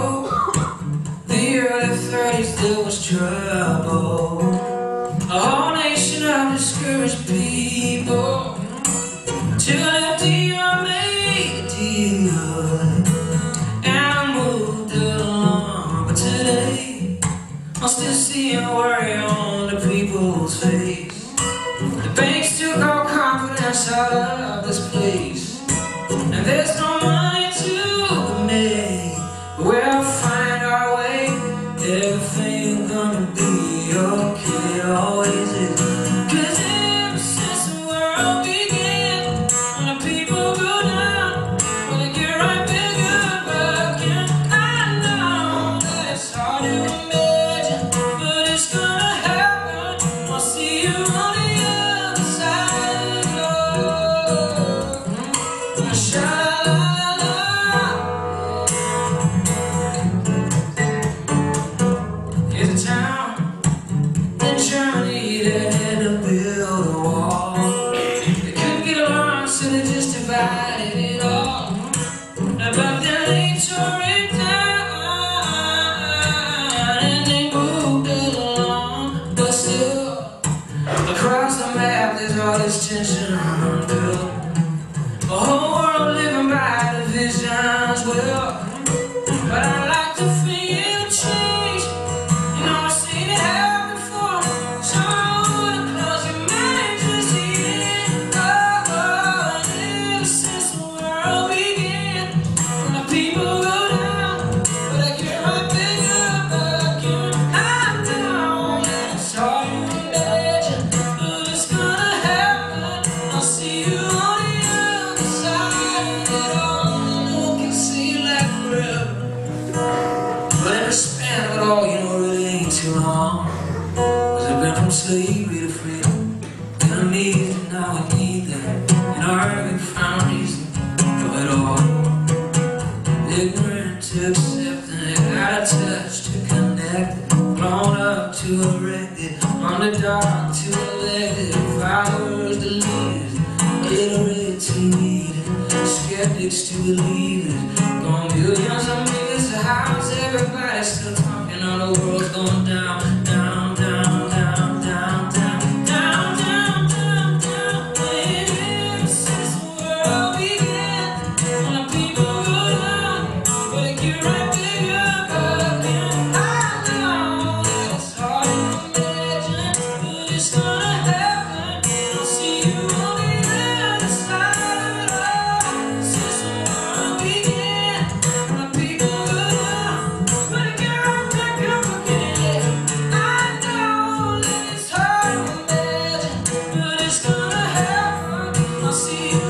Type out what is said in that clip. go. The year '30s there was trouble. A whole nation of discouraged people. Two left deal, I made a deal, and I moved along. But today I'm still seeing worry on the people's face. The banks took all confidence out of this place, and there's no money. We'll find our way, everything gonna be okay, always is. 'Cause ever since the world began, when the people go down, when they get right back up again. I know that it's hard to imagine, but it's gonna happen. I'll see you on the other side. Oh, but then they tore it down, and they moved it along. But still, across the map there's all this tension unbuilt. The whole world living by the visions, well, but I like to feel change. You know I've seen it happen before, so to close your mind to see it. Oh, ever since the world began, people go down, but I get right back up again. I know that it's hard to imagine, but it's gonna happen. I'll see you on the other side. Get on the look and see you like forever. But every span of it all, you know, really ain't too long. 'Cause I've been from slavery to freedom. Gonna need it, now I need them. In our early foundations of it all. Ignorant to accepting it, got touched to connect, grown up to erected, underdog to elected, followers to leaders, illiterate to needed, skeptics to believers, gone billions of millions of houses, everybody's still talking, all the world's going down, down, down, down, down, down. I'll see you.